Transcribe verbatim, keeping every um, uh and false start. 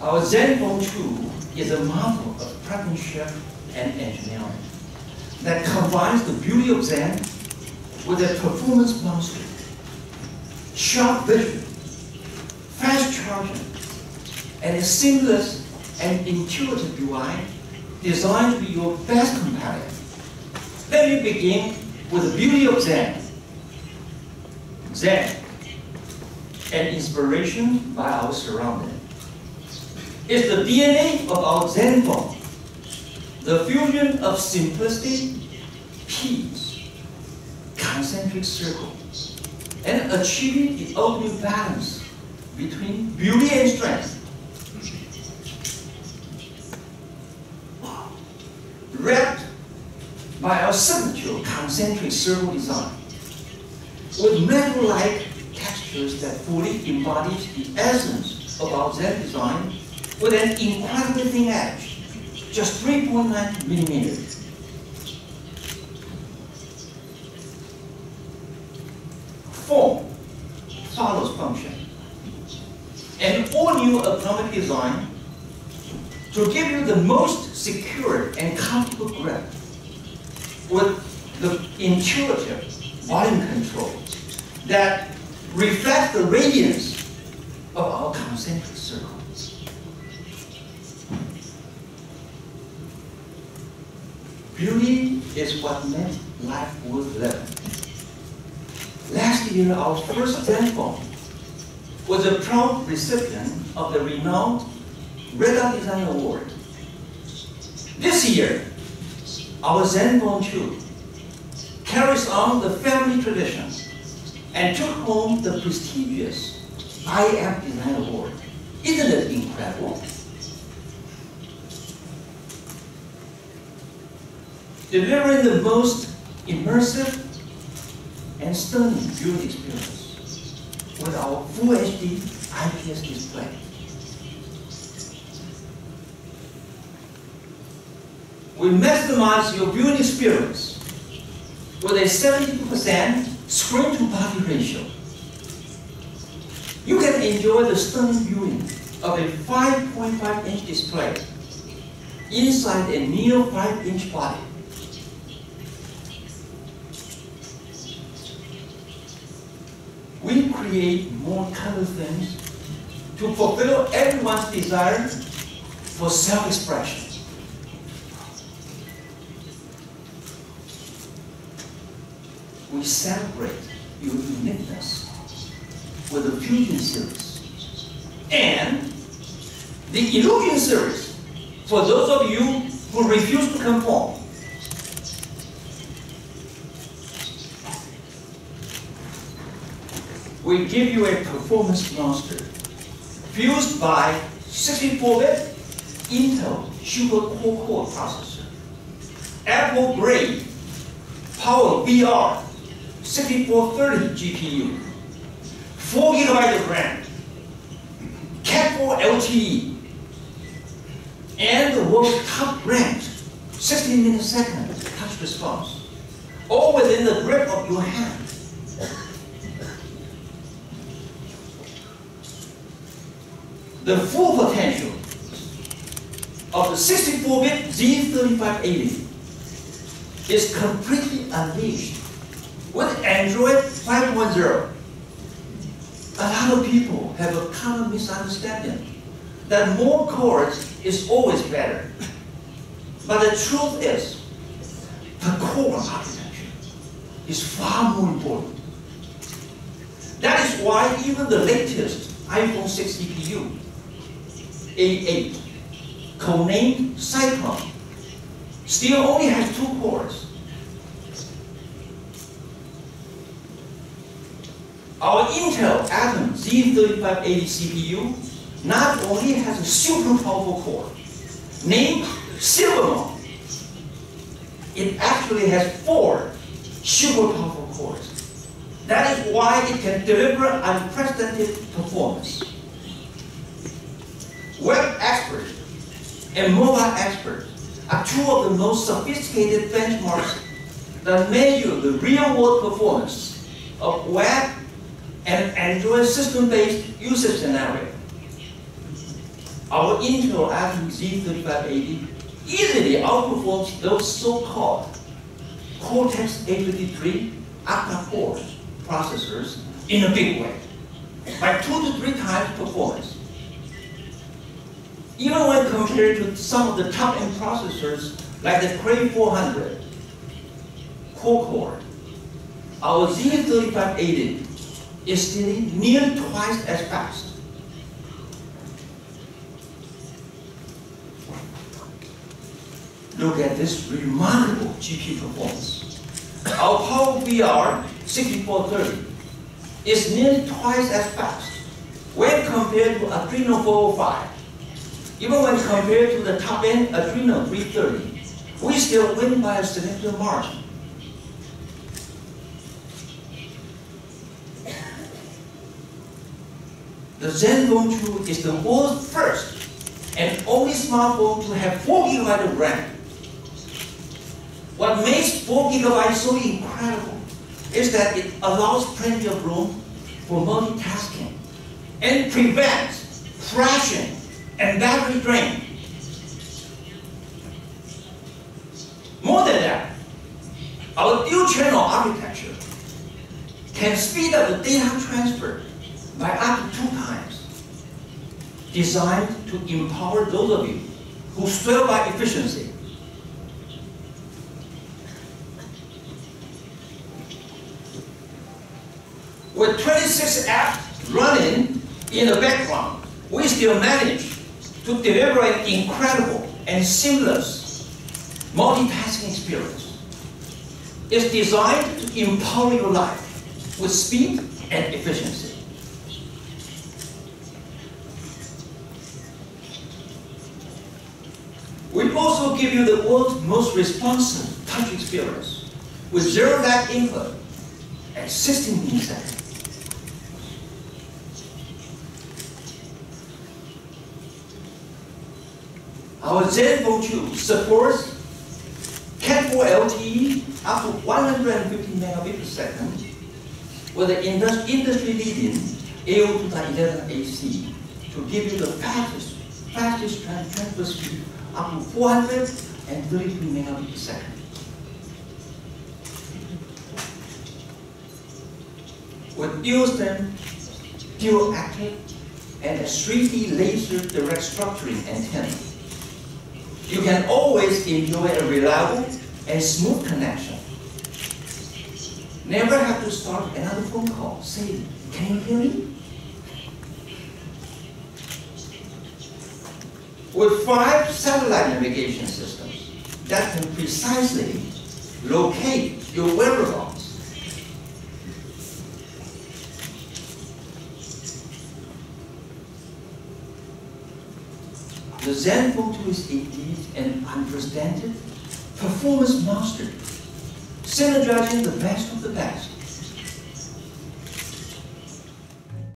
Our ZenFone two is a marvel of partnership and engineering that combines the beauty of Zen with a performance monster, sharp vision, fast charging, and a seamless and intuitive U I designed to be your best companion. Let me begin with the beauty of Zen. Zen, an inspiration by our surroundings, is the D N A of our Zen form, the fusion of simplicity, peace, concentric circles, and achieving the ultimate balance between beauty and strength. Wrapped by our signature concentric circle design, with metal-like textures that fully embody the essence of our Zen design, with an incredibly thin edge, just three point nine millimeters. Form follows function. An all-new ergonomic design to give you the most secure and comfortable grip with the intuitive volume control that reflects the radiance of our concentric circle. Beauty is what makes life worth living. Last year, our first ZenFone was a proud recipient of the renowned Red Dot Design Award. This year, our ZenFone two carries on the family tradition and took home the prestigious I F Design Award. Isn't it incredible? Delivering the most immersive and stunning viewing experience with our Full H D I P S display. We maximize your viewing experience with a seventy-two percent screen-to-body ratio. You can enjoy the stunning viewing of a five point five inch display inside a near five inch body. We create more color things to fulfill everyone's desire for self-expression. We celebrate your uniqueness with the Fusion series and the Illusion series for those of you who refuse to conform. We give you a performance monster fused by sixty-four bit Intel Super Quad-Core processor, Apple grade PowerVR sixty-four thirty G P U, four gigabytes of RAM, Cat four L T E, and the world's top ranked sixty millisecond touch response, all within the grip of your hand. The full potential of the sixty-four bit Z thirty-five eighty is completely unleashed with Android five point oh. A lot of people have a common misunderstanding that more cores is always better. But the truth is, the core architecture is far more important. That is why even the latest iPhone six C P U A eight, codenamed Cyclone, still only has two cores. Our Intel Atom Z thirty-five eighty C P U not only has a super powerful core, named Silvermont, it actually has four super powerful cores. That is why it can deliver unprecedented performance. Web expert and mobile expert are two of the most sophisticated benchmarks that measure the real-world performance of web and Android system-based usage scenario. our Intel Atom Z thirty-five eighty easily outperforms those so-called Cortex A fifty-three octa-core processors in a big way, by two to three times performance. Even when compared to some of the top-end processors like the Cray four hundred, four-core, our Z thirty-five eighty is still nearly twice as fast. Look at this remarkable G P U performance. Our PowerVR sixty-four thirty is nearly twice as fast when compared to Adreno four oh five. Even when compared to the top-end Adreno three thirty, we still win by a significant margin. The ZenFone two is the world's first and only smartphone to have four gigabytes of RAM. What makes four gigabytes so incredible is that it allows plenty of room for multitasking and prevents crashing and battery drain. More than that, our dual-channel architecture can speed up the data transfer by up to two times, designed to empower those of you who swear by efficiency. With twenty-six apps running in the background, we still manage to deliver an incredible and seamless multitasking experience. It's designed to empower your life with speed and efficiency. We also give you the world's most responsive touch experience with zero lag input and sixteen milliseconds. Our ZenFone two supports Cat four L T E up to one hundred fifty megabits per second with the industry-leading A O two ten A C to give you the fastest, fastest transfer speed, up to four hundred thirty-three megabits per second. With dual stem, dual active, and a three D laser direct structuring antenna, you can always enjoy a reliable and smooth connection. Never have to start another phone call saying, "Can you hear me?" With five satellite navigation systems that can precisely locate your whereabouts. The ZenFone two is indeed an unprecedented performance master, synergizing the best of the best